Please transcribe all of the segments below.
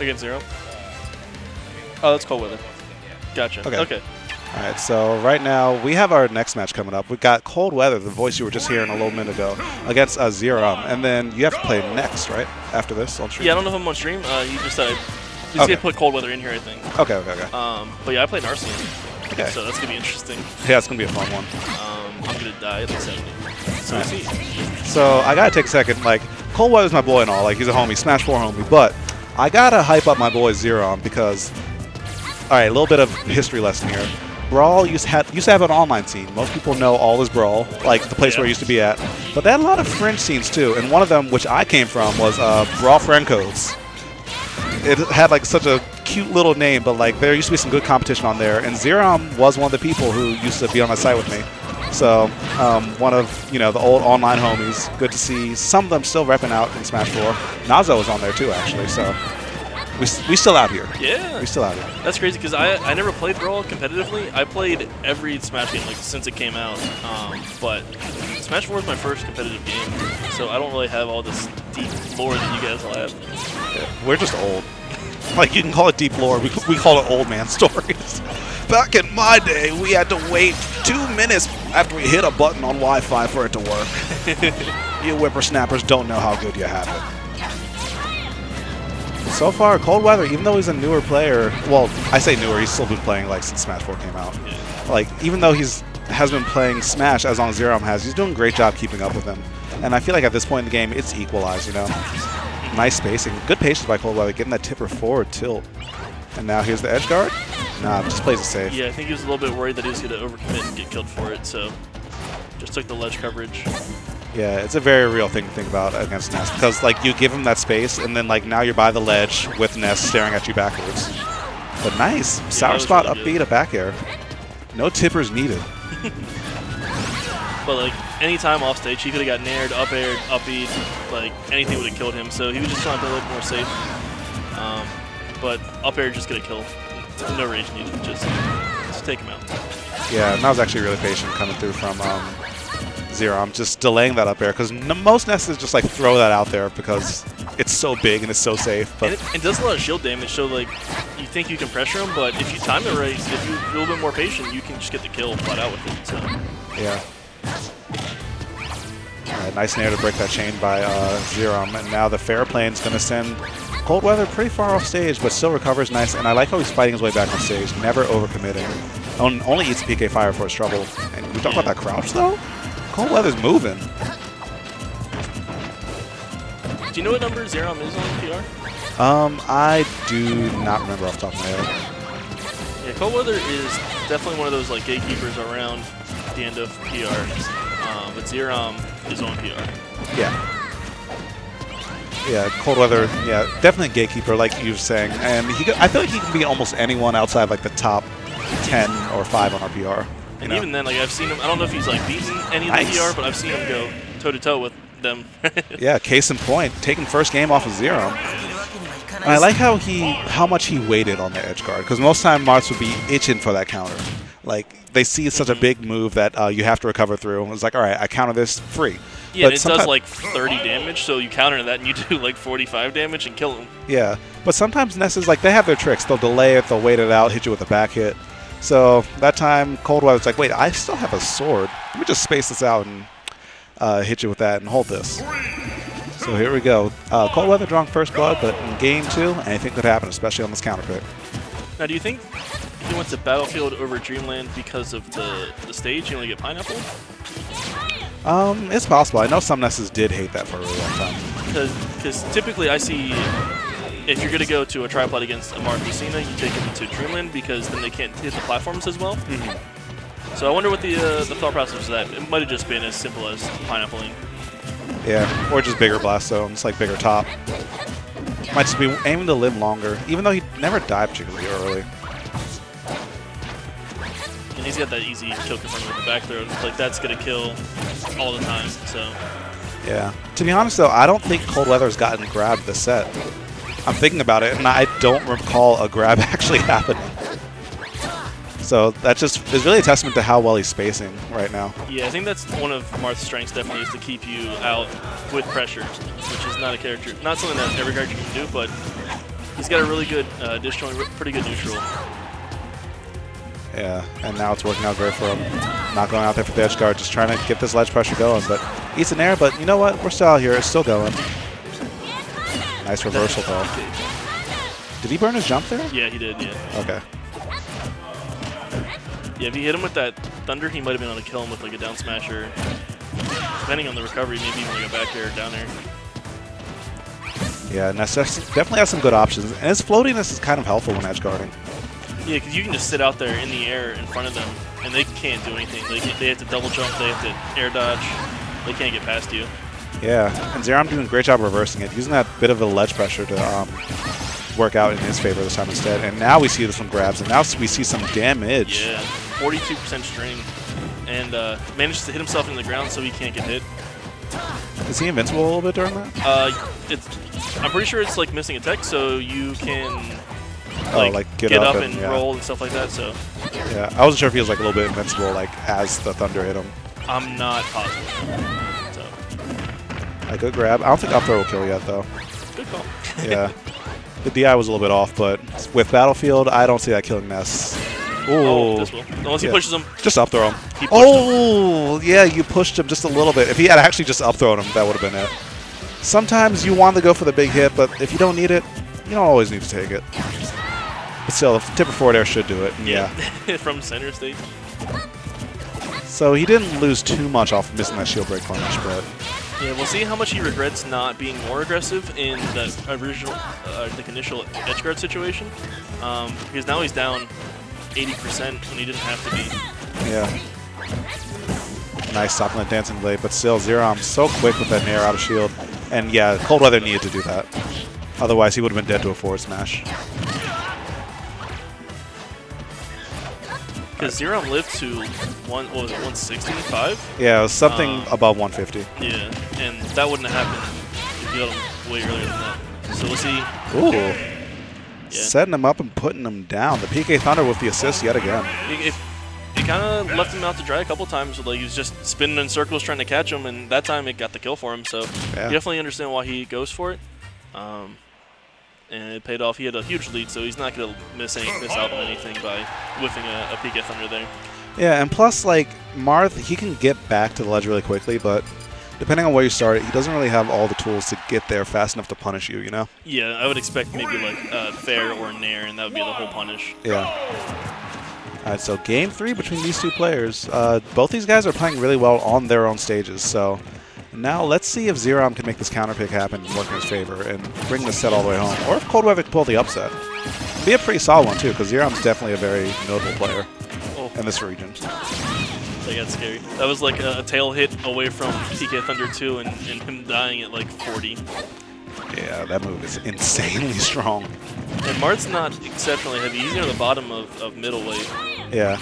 They get zero. Oh, that's Cold Weather. Gotcha. Okay. Okay. All right, so right now we have our next match coming up. We've got Cold Weather, the voice you were just hearing a little minute ago, against Xerom. And then you have to play next, right? After this on stream? Yeah, I don't know if I'm on stream. You just said I okay. Put Cold Weather in here, I think. Okay, okay, okay. But yeah, I played Narsing. Okay. So that's going to be interesting. Yeah, it's going to be a fun one. I'm going to die at the 70. So, right. So I got to take a second. Like, Cold Weather's my boy and all. Like, he's a homie, Smash 4 homie. But I got to hype up my boy Xerom because, all right, a little bit of history lesson here. Brawl used to have an online scene. Most people know all is Brawl, like the place where it used to be at. But they had a lot of French scenes too, and one of them, which I came from, was Brawl Frenco's. It had like such a cute little name, but like there used to be some good competition on there. And Xerom was one of the people who used to be on my site with me. So one of the old online homies. Good to see some of them still repping out in Smash 4. Nazo was on there too, actually. So. We still out here. Yeah. We still out here. That's crazy because I never played Brawl competitively. I played every Smash game like since it came out. But Smash 4 is my first competitive game, so I don't really have all this deep lore that you guys all have. Yeah, we're just old. Like you can call it deep lore. We call it old man stories. Back in my day, we had to wait 2 minutes after we hit a button on Wi-Fi for it to work. You whippersnappers don't know how good you have it. So far, Cold Weather, even though he's a newer player, well, I say newer, he's still been playing like since Smash 4 came out. Yeah. Like, even though has been playing Smash as long as Xerom has, he's doing a great job keeping up with him. And I feel like at this point in the game, it's equalized, Nice spacing. Good patience by Cold Weather, getting that tipper forward tilt. And now here's the edge guard. Nah, just plays it safe. Yeah, I think he was a little bit worried that he was going to overcommit and get killed for it, so just took the ledge coverage. Yeah, it's a very real thing to think about against Ness because, like, you give him that space and then, like, now you're by the ledge with Ness staring at you backwards. But nice. Yeah, sour spot, really upbeat, good. A back air. No tippers needed. But, like, any time off stage, he could have gotten aired, upbeat, like, anything would have killed him. So he was just trying to look more safe. But up air just going to kill. No rage needed. Just take him out. Yeah, and I was actually really patient coming through from... Xerom, just delaying that up air because most Nesses just like throw that out there because it's so big and it's so safe. But it does a lot of shield damage, so like you think you can pressure him, but if you time it right, if you're a little bit more patient, you can just get the kill flat out with it. So yeah. All right, nice nair to break that chain by Xerom, and now the fair plane's gonna send Cold Weather pretty far off stage, but still recovers nice. And I like how he's fighting his way back on stage, never overcommitting. Only eats PK Fire for his trouble. And we talk about that crouch though. Cold Weather's moving. Do you know what number Xerom is on PR? I do not remember off the top of my head. Yeah, Cold Weather is definitely one of those like gatekeepers around the end of PR, but Xerom is on PR. Yeah. Yeah, Cold Weather, yeah, definitely a gatekeeper like you were saying, and I feel like he can beat almost anyone outside like the top 10 or 5 on our PR. And even then, like I've seen him. I don't know if he's like beaten any of the PR, but I've seen him go toe to toe with them. Yeah, case in point, taking first game off of Xerom. And I like how how much he waited on the edge guard because most time Marth would be itching for that counter. Like they see such a big move that you have to recover through, and it's like, all right, I counter this free. Yeah, but it does like 30 damage, so you counter that and you do like 45 damage and kill him. Yeah, but sometimes Nesses like they have their tricks. They'll delay it, they'll wait it out, hit you with a back hit. So that time, Cold Weather's like, wait, I still have a sword. Let me just space this out and hit you with that and hold this. So here we go. Cold Weather drawing first blood, but in game 2, anything could happen, especially on this counter pick. Now, do you think he wants to Battlefield over Dreamland because of the stage? You only get Pineapple? It's possible. I know some Nesses did hate that for a really long time. Because typically I see... If you're going to go to a tripod against a Marth Messina, you take him to Dreamland because then they can't hit the platforms as well. Mm-hmm. So I wonder what the thought process was that. It might have just been as simple as pineappling. Yeah, or just bigger blast zones, like bigger top. Might just be aiming to live longer, even though he never died particularly early. And he's got that easy kill confirm with the back throw. Like, that's going to kill all the time, so... Yeah. To be honest, though, I don't think Cold Weather's gotten grabbed this set. I'm thinking about it, and I don't recall a grab actually happening. So that just is really a testament to how well he's spacing right now. Yeah, I think that's one of Marth's strengths definitely, is to keep you out with pressure, which is not something that every character can do, but He's got a really good dish throwing, pretty good neutral. Yeah, and now it's working out great for him. Not going out there for the edge guard, just trying to get this ledge pressure going. But eats an air, but you know what? We're still out here. It's still going. Nice reversal though. Did he burn his jump there? Yeah, he did, yeah. Okay. Yeah, if he hit him with that thunder, he might have been able to kill him with like a down smasher. Depending on the recovery, maybe even like a back air, down air. Yeah, Ness definitely has some good options. And his floatiness is kind of helpful when edge guarding. Yeah, because you can just sit out there in the air in front of them, and they can't do anything. They have to double jump, they have to air dodge. They can't get past you. Yeah, and Xerom doing a great job reversing it, using that bit of a ledge pressure to work out in his favor this time instead. And now we see this one grabs, and now we see some damage. Yeah, 42% string, and manages to hit himself in the ground so he can't get hit. Is he invincible a little bit during that? I'm pretty sure it's like missing a tech, so you can... Like get up and yeah. Roll and stuff like that. So yeah, I wasn't sure if he was like a little bit invincible, like as the thunder hit him. I'm not positive. So. A good grab. I don't think up throw will kill yet though. Good call. Yeah, the DI was a little bit off, but with Battlefield, I don't see that killing Ness. Ooh. Oh, this will. Unless he pushes him. Just up throw him. Oh, yeah, you pushed him just a little bit. If he had actually just up thrown him, that would have been it. Sometimes you want to go for the big hit, but if you don't need it, you don't always need to take it. But still, the tipper forward air should do it. Yeah. From center stage. So he didn't lose too much off missing that shield break punish, but... Yeah, we'll see how much he regrets not being more aggressive in that original, like initial edge guard situation. Because now he's down 80% when he didn't have to be. Yeah. Nice stop on that dancing blade, but still, Xerom so quick with that nair out of shield. And yeah, ColdWeatherr needed to do that. Otherwise, he would have been dead to a forward smash. Because Xerom lived to 165? Yeah, it was something above 150. Yeah, and that wouldn't have happened if you got him way earlier than that. So we'll see. Ooh. Yeah. Setting him up and putting him down. The PK Thunder with the assist yet again. It kind of left him out to dry a couple times. Like he was just spinning in circles trying to catch him, and that time it got the kill for him. So you definitely understand why he goes for it. And it paid off. He had a huge lead, so he's not going to miss out on anything by whiffing a PK Thunder there. Yeah, and plus, like, Marth, he can get back to the ledge really quickly, but depending on where you start, he doesn't really have all the tools to get there fast enough to punish you, you know? Yeah, I would expect maybe, like, fair or nair, and that would be the whole punish. Yeah. All right, so game three between these two players. Both these guys are playing really well on their own stages, so... Now let's see if Xerom can make this counter pick happen and work in his favor and bring this set all the way home. Or if ColdWeatherr can pull the upset. It'd be a pretty solid one too, because Xerom's definitely a very notable player in this region. That got scary. That was like a tail hit away from PK Thunder 2 and him dying at like 40. Yeah, that move is insanely strong. And Marth's not exceptionally heavy. He's near the bottom of middleweight. Yeah.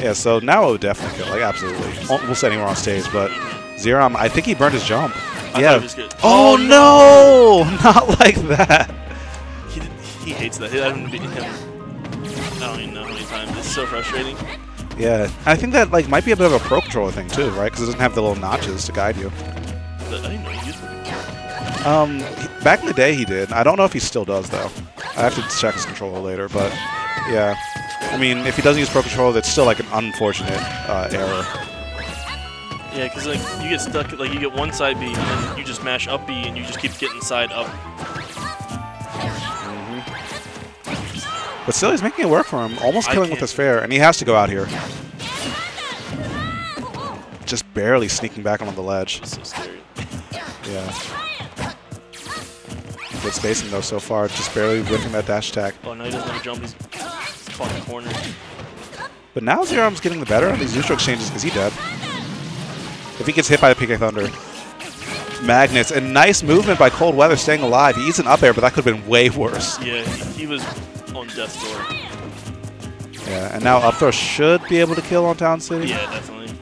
Yeah, so now it would definitely kill. Like, absolutely. Almost anywhere on stage, but... Xerom, I think he burned his jump. Yeah. Oh, no! Not like that. He hates that. I don't even know how many times. It's so frustrating. Yeah. I think that like might be a bit of a pro controller thing too, right? Because it doesn't have the little notches to guide you. I didn't know he used it. Back in the day he did. I don't know if he still does though. I have to check his controller later, but yeah. I mean, if he doesn't use pro controller, that's still like an unfortunate error. Yeah, because like you get stuck, like you get one side B, and then you just mash up B, and you just keep getting side up. Mm-hmm. But still, he's making it work for him, almost killing with his fair, and he has to go out here. Just barely sneaking back on the ledge. So scary. Yeah. Good spacing though so far, just barely whiffing that dash attack. Oh no, he doesn't have a jump. He's caught in the corner. But now Xerom's getting the better on these neutral exchanges because he's dead. If he gets hit by the PK Thunder. Magnets, and nice movement by ColdWeatherr staying alive. He eats an up air, but that could have been way worse. Yeah, he was on death's door. Yeah, and now up throw should be able to kill on Town City. Yeah, definitely.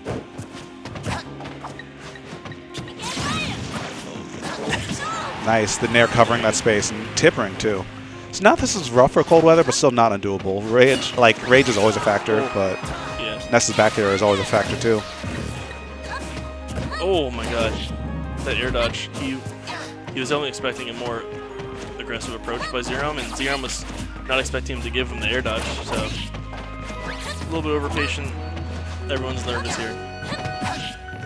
Nice, the nair covering that space and tippering too. So now this is rough for ColdWeatherr, but still not undoable. Rage, like, rage is always a factor, but Ness's back air is always a factor too. Oh my gosh, that air dodge, he was only expecting a more aggressive approach by Xerom, and Xerom was not expecting him to give him the air dodge, so a little bit overpatient. Everyone's nervous here.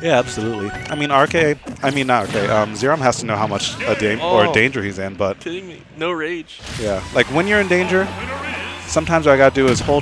Yeah, absolutely. I mean, Xerom has to know how much danger he's in, but... Kidding me. No rage. Yeah, like when you're in danger, sometimes what I gotta do is hold